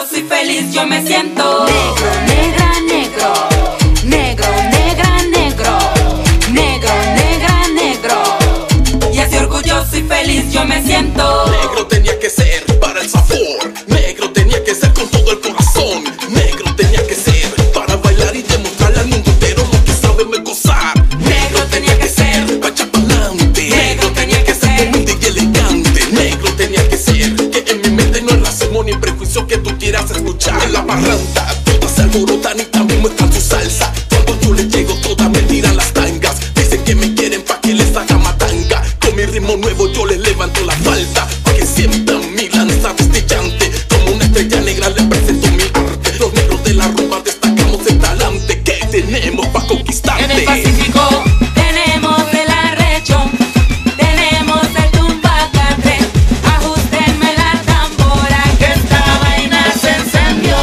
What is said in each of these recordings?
yo soy feliz, yo me siento negro, negra, negro, negro, negra, negro, negro, negra, negro. Y así orgulloso y feliz yo me siento. Negro tenía que ser para el sabor, negro tenía que ser con todo el corazón, negro tenía que ser para bailar y demostrarle al mundo entero lo que sabemos gozar. Negro tenía que ser pa' echar pa'lante, negro tenía que ser humilde y elegante, negro tenía que ser que en mi mente no es racismo ni prejuicio que tú quieras escuchar. En la parranda todas se alborotan y también muestran su salsa. Cuando yo les llego todas me tiran las tangas, dicen que me quieren pa' que les haga matanga. Con mi ritmo nuevo yo les levanto la falda, pa' que sientan mi lanza destellante. Como una estrella negra les presento mi arte, los negros de la rumba destacamos el talante que tenemos pa' conquistarte. En el Pacífico tenemos el arrecho, tenemos el tumbacate, ajustenme la tambora que esta vaina se encendió.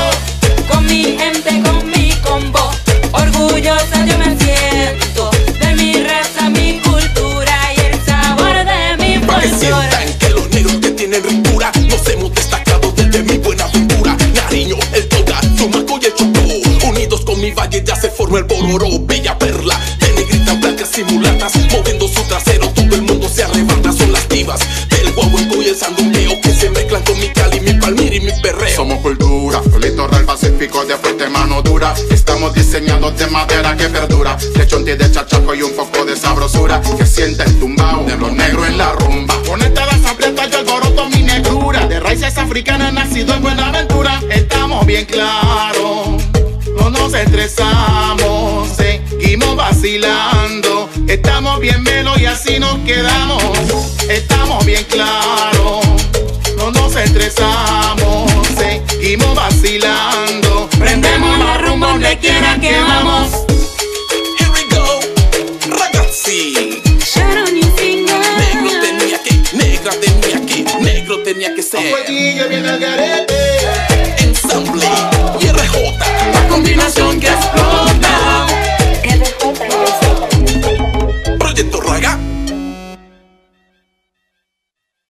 Con mi gente, con mi combo, orgullosa yo me siento de mi raza, mi cultura y el sabor de mi pa' que folclore. Sientan que los negros que tienen ricura nos hemos destacado desde mi buena aventura. Nariño, el Toda, Tumaco y el Chocó, unidos con mi valle ya se formó el Bororó. Bella perla de negritas blancas y mulatas, moviendo su trasero todo el mundo se arrebata. Son las divas del guaguancó y el sandungueo que se mezclan con mi Cali, mi palmira y mi perreo. Somos cultura, el litoral pacífico de fuerte mano dura. Estamos diseñados de madera que perdura, de chonti, de chachaco y un poco de sabrosura. Que siente el tumbao de los negros en la rumba. Ponete las aprietas y alboroto mi negrura, de raíces africanas nacido en Buenaventura. Estamos bien claros, no nos estresamos, seguimos vacilando. Estamos bien melos y así nos quedamos. Estamos bien claros, no nos estresamos, seguimos vacilando. Prendemos la rumba donde quiera que vamos. Here we go, ragazzi. Negro tenía que, negra tenía que, negro tenía que ser. Ensamble.